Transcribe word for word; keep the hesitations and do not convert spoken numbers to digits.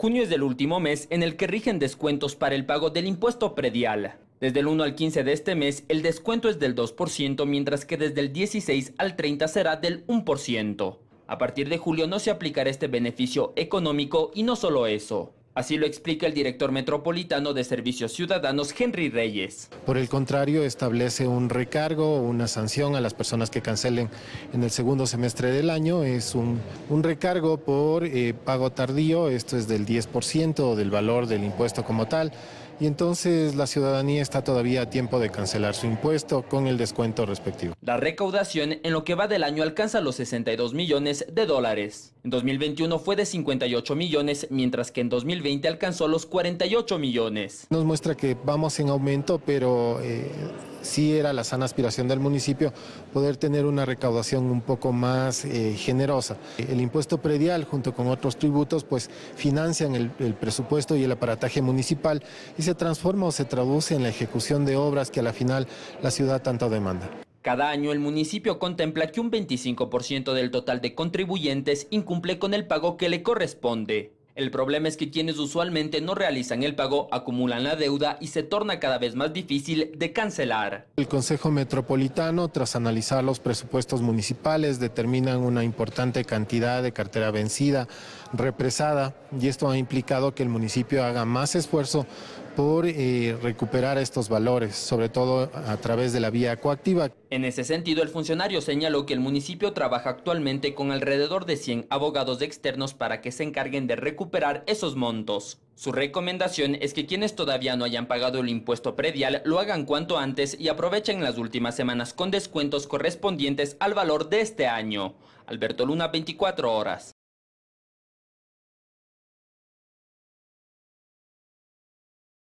Junio es el último mes en el que rigen descuentos para el pago del impuesto predial. Desde el uno al quince de este mes, el descuento es del dos por ciento, mientras que desde el dieciséis al treinta será del uno por ciento. A partir de julio no se aplicará este beneficio económico y no solo eso. Así lo explica el director metropolitano de Servicios Ciudadanos, Henry Reyes. Por el contrario, establece un recargo, una sanción a las personas que cancelen en el segundo semestre del año. Es un, un recargo por eh, pago tardío, esto es del diez por ciento del valor del impuesto como tal. Y entonces la ciudadanía está todavía a tiempo de cancelar su impuesto con el descuento respectivo. La recaudación en lo que va del año alcanza los sesenta y dos millones de dólares. En dos mil veintiuno fue de cincuenta y ocho millones, mientras que en dos mil veinte alcanzó los cuarenta y ocho millones. Nos muestra que vamos en aumento, pero eh, sí era la sana aspiración del municipio poder tener una recaudación un poco más eh, generosa. El impuesto predial junto con otros tributos pues financian el, el presupuesto y el aparataje municipal y se transforma o se traduce en la ejecución de obras que a la final la ciudad tanto demanda. Cada año el municipio contempla que un veinticinco por ciento del total de contribuyentes incumple con el pago que le corresponde. El problema es que quienes usualmente no realizan el pago acumulan la deuda y se torna cada vez más difícil de cancelar. El Consejo Metropolitano, tras analizar los presupuestos municipales, determinan una importante cantidad de cartera vencida, represada, y esto ha implicado que el municipio haga más esfuerzo por eh, recuperar estos valores, sobre todo a través de la vía coactiva. En ese sentido, el funcionario señaló que el municipio trabaja actualmente con alrededor de cien abogados externos para que se encarguen de recuperar esos montos. Su recomendación es que quienes todavía no hayan pagado el impuesto predial lo hagan cuanto antes y aprovechen las últimas semanas con descuentos correspondientes al valor de este año. Alberto Luna, veinticuatro horas.